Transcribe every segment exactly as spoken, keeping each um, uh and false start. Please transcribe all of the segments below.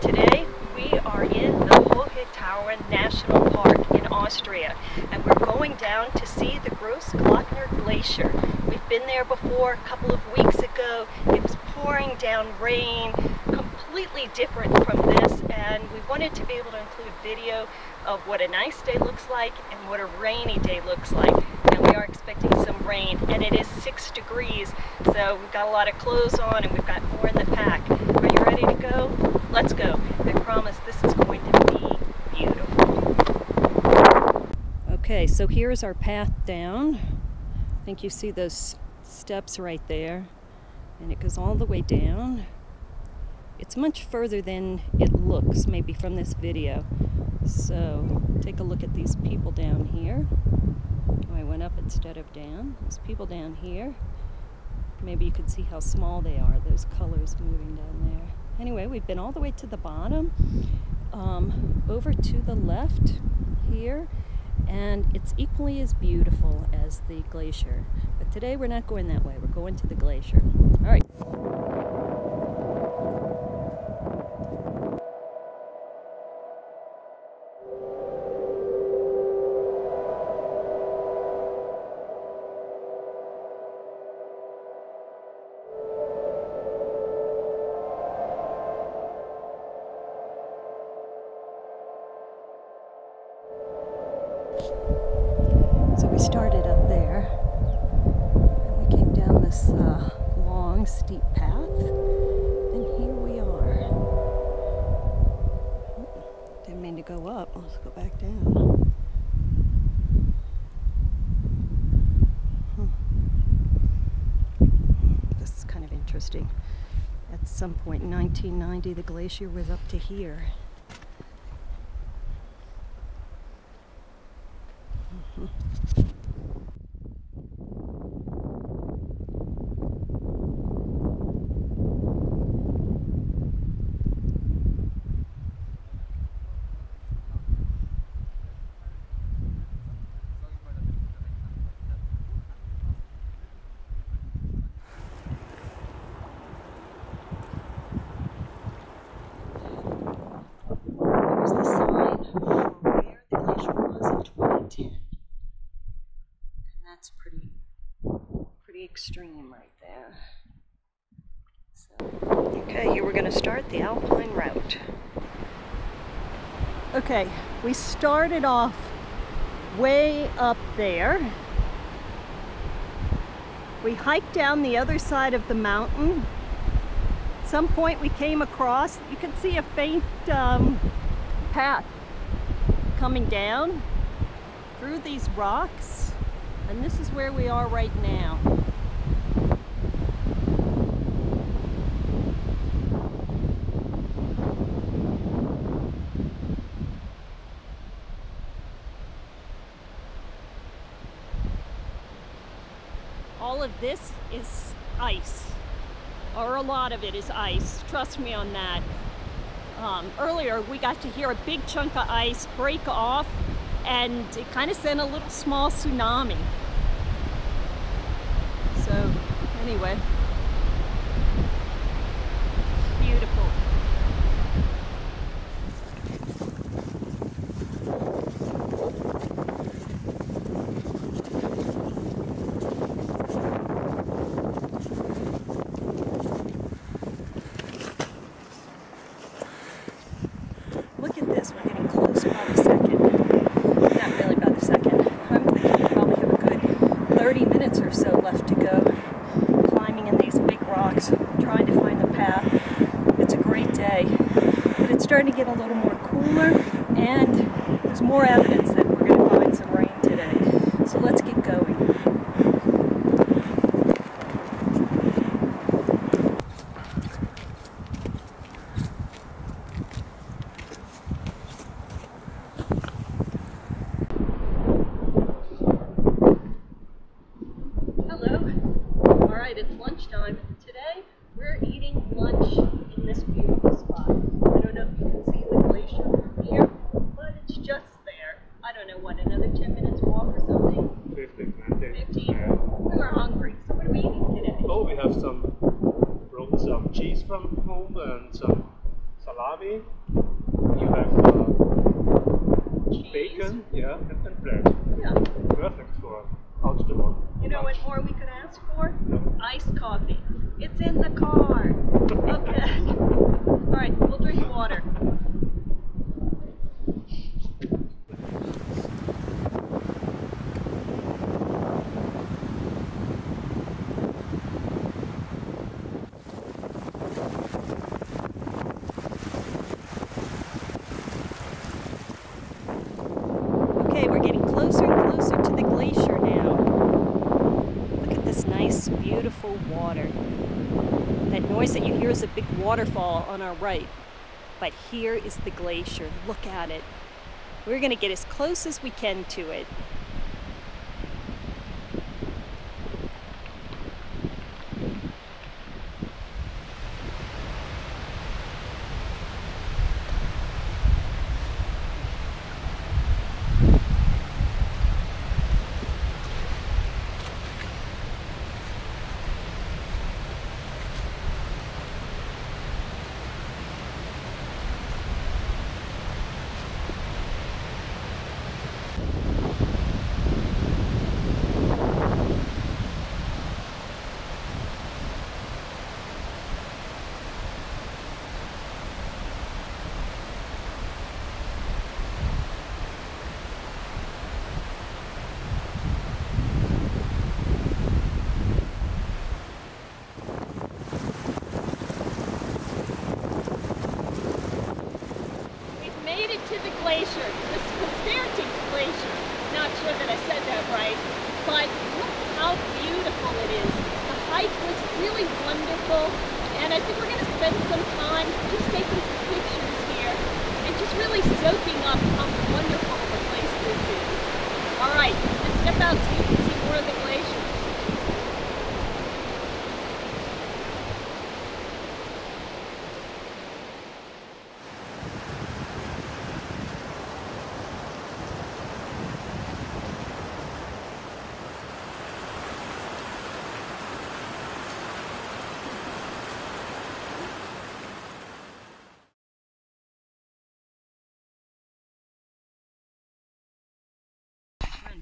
Today we are in the Hohe Tauern National Park in Austria, and we're going down to see the Großglockner Glacier. We've been there before a couple of weeks ago. It was pouring down rain, completely different from this, and we wanted to be able to include video of what a nice day looks like and what a rainy day looks like. And we are expecting some rain, and it is six degrees, so we've got a lot of clothes on and we've got more in the pack. Are you ready to go? Let's go. I promise this is going to be beautiful. Okay, so here's our path down. I think you see those steps right there. And it goes all the way down. It's much further than it looks, maybe from this video. So take a look at these people down here. Oh, I went up instead of down. There's people down here. Maybe you can see how small they are, those colors moving down there. Anyway, we've been all the way to the bottom, um, over to the left here, and it's equally as beautiful as the glacier. But today we're not going that way, we're going to the glacier. All right. So we started up there, and we came down this uh, long, steep path, and here we are. Oh, didn't mean to go up. Let's go back down. Huh. This is kind of interesting. At some point in nineteen ninety, the glacier was up to here. That's pretty, pretty extreme right there. So. Okay, here we're going to start the Alpine route. Okay, we started off way up there. We hiked down the other side of the mountain. At some point we came across, you can see a faint um, path coming down through these rocks. And this is where we are right now. All of this is ice, or a lot of it is ice. Trust me on that. Um, earlier, we got to hear a big chunk of ice break off, and it kind of sent a little small tsunami. So anyway, beautiful. Look at this, we're getting close by the second. Not really about a second. I'm thinking we probably have a good thirty minutes or so left to go, climbing in these big rocks, trying to find the path. It's a great day, but it's starting to get a little more cooler, and there's more evidence that we're going to find some rain today. So let's get going. It's lunchtime. Today we're eating lunch in this beautiful spot. I don't know if you can see the glacier from here, but it's just there. I don't know, what, another ten minutes walk or something? hummus and some salami. You have uh, bacon, yeah, and, and bread. Yeah. Perfect for outdoor. You know lunch. What more we could ask for? No. Iced coffee. It's in the car. Okay. All right, we'll drink water. Beautiful water. That noise that you hear is a big waterfall on our right, but here is the glacier. Look at it. We're going to get as close as we can to it. Glacier, the Großglockner Glacier. Not sure that I said that right, but look how beautiful it is. The hike was really wonderful, and I think we're going to spend some time just taking some pictures here and just really soaking up how wonderful the place this is. All right, let's step out so you can see more of the glacier.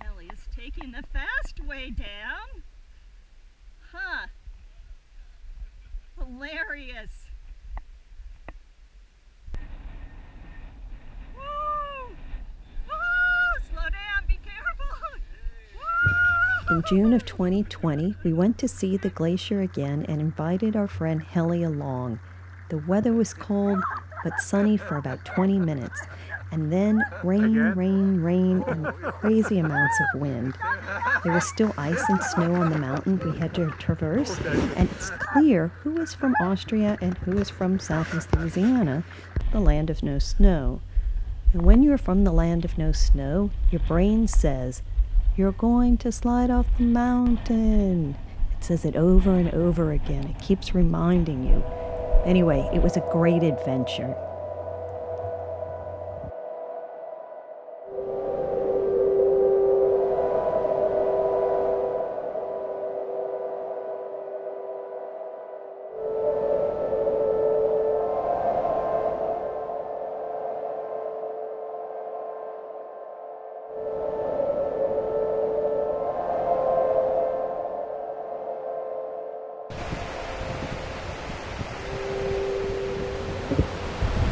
Kelly is taking the fast way down. Huh. Hilarious. Woo! Woo! Slow down, be careful. Woo! In June of twenty twenty, we went to see the glacier again and invited our friend Helly along. The weather was cold but sunny for about twenty minutes. And then rain, rain, rain, and crazy amounts of wind. There was still ice and snow on the mountain we had to traverse, and it's clear who is from Austria and who is from Southeast Louisiana, the land of no snow. And when you're from the land of no snow, your brain says, "You're going to slide off the mountain." It says it over and over again. It keeps reminding you. Anyway, it was a great adventure.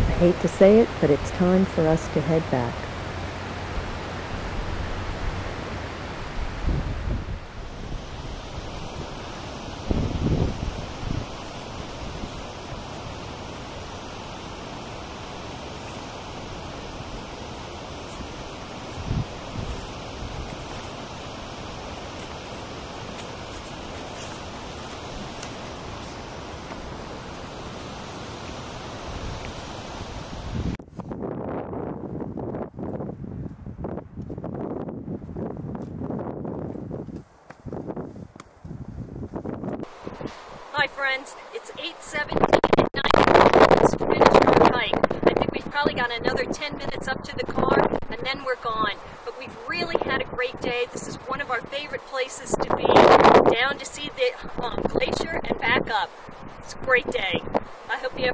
I hate to say it, but it's time for us to head back. Hi friends, it's eight seventeen at night. Let's finish our hike. I think we've probably got another ten minutes up to the car and then we're gone. But we've really had a great day. This is one of our favorite places to be. Down to see the um, glacier and back up. It's a great day. I hope you have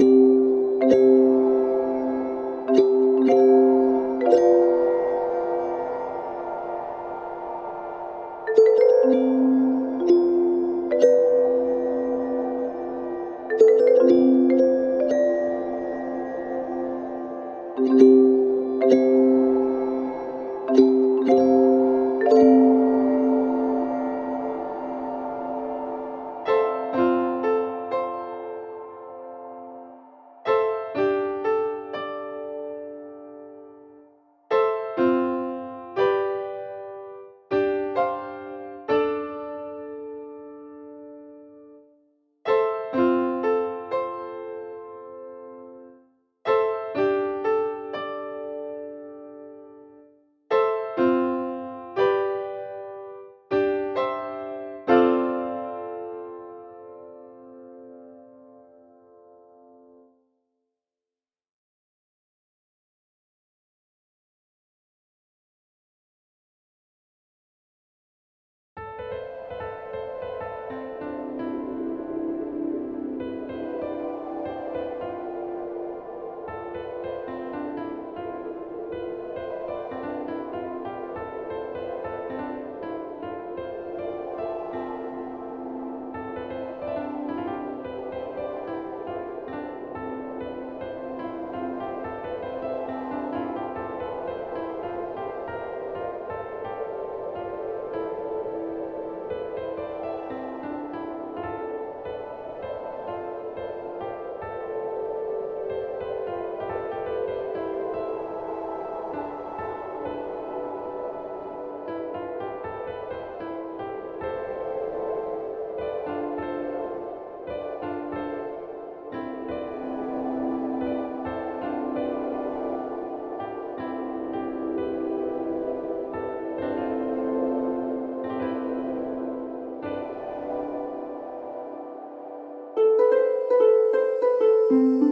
Thank you.